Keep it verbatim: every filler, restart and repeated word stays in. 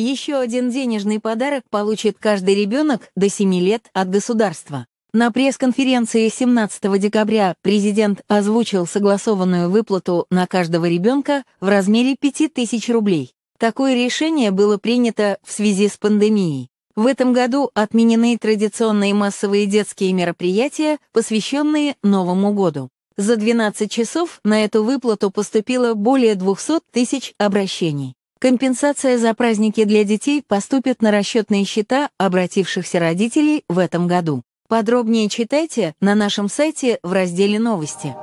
Еще один денежный подарок получит каждый ребенок до семи лет от государства. На пресс-конференции семнадцатого декабря президент озвучил согласованную выплату на каждого ребенка в размере пяти тысяч рублей. Такое решение было принято в связи с пандемией. В этом году отменены традиционные массовые детские мероприятия, посвященные Новому году. За двенадцать часов на эту выплату поступило более двухсот тысяч обращений. Компенсация за праздники для детей поступит на расчетные счета обратившихся родителей в этом году. Подробнее читайте на нашем сайте в разделе «Новости».